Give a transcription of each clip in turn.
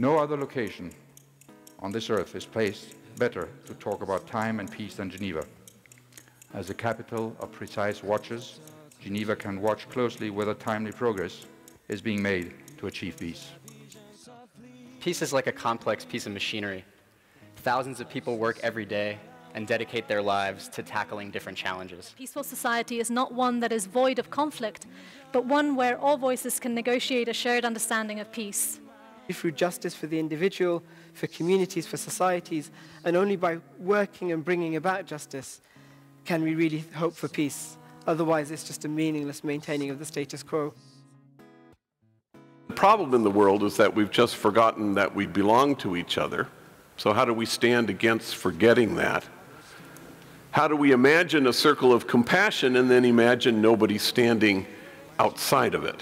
No other location on this earth is placed better to talk about time and peace than Geneva. As the capital of precise watches, Geneva can watch closely whether timely progress is being made to achieve peace. Peace is like a complex piece of machinery. Thousands of people work every day and dedicate their lives to tackling different challenges. Peaceful society is not one that is void of conflict, but one where all voices can negotiate a shared understanding of peace. Through justice for the individual, for communities, for societies, and only by working and bringing about justice can we really hope for peace. Otherwise, it's just a meaningless maintaining of the status quo. The problem in the world is that we've just forgotten that we belong to each other. So how do we stand against forgetting that? How do we imagine a circle of compassion and then imagine nobody standing outside of it?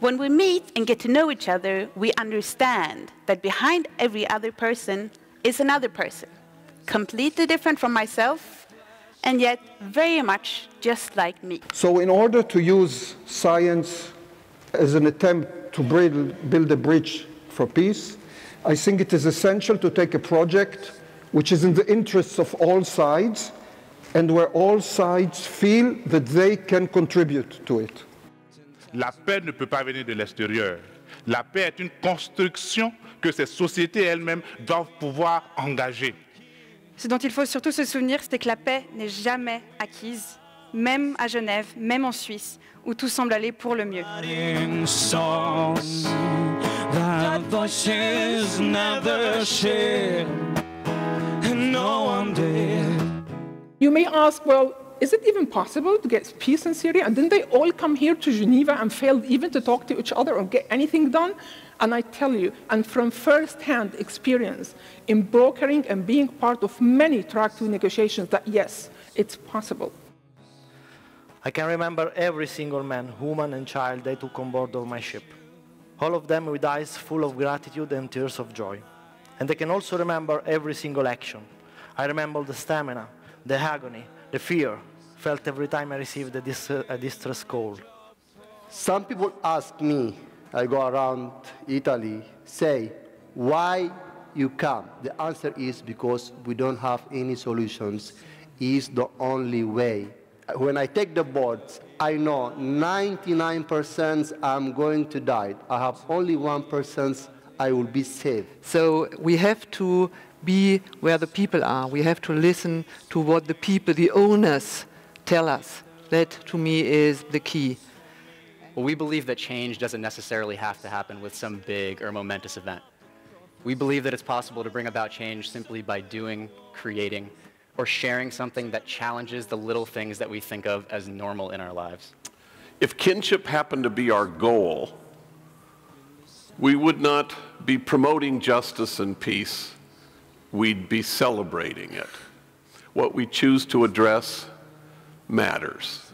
When we meet and get to know each other, we understand that behind every other person is another person, completely different from myself, and yet very much just like me. So in order to use science as an attempt to build a bridge for peace, I think it is essential to take a project which is in the interests of all sides and where all sides feel that they can contribute to it. La paix ne peut pas venir de l'extérieur. La paix est une construction que ces sociétés elles-mêmes doivent pouvoir engager. Ce dont il faut surtout se souvenir, c'est que la paix n'est jamais acquise, même à Genève, même en Suisse, où tout semble aller pour le mieux. You may ask, well, is it even possible to get peace in Syria? And didn't they all come here to Geneva and failed even to talk to each other or get anything done? And I tell you, and from first-hand experience in brokering and being part of many Track 2 negotiations, that yes, it's possible. I can remember every single man, woman and child they took on board of my ship. All of them with eyes full of gratitude and tears of joy. And I can also remember every single action. I remember the stamina, the agony, the fear felt every time I received a distress call. Some people ask me, I go around Italy, say, why you come? The answer is because we don't have any solutions. It's the only way. When I take the boats, I know 99% I'm going to die. I have only 1% I will be safe. So we have to be where the people are. We have to listen to what the people, the owners, tell us. That, to me, is the key. Well, we believe that change doesn't necessarily have to happen with some big or momentous event. We believe that it's possible to bring about change simply by doing, creating, or sharing something that challenges the little things that we think of as normal in our lives. If kinship happened to be our goal, we would not be promoting justice and peace. We'd be celebrating it. What we choose to address matters.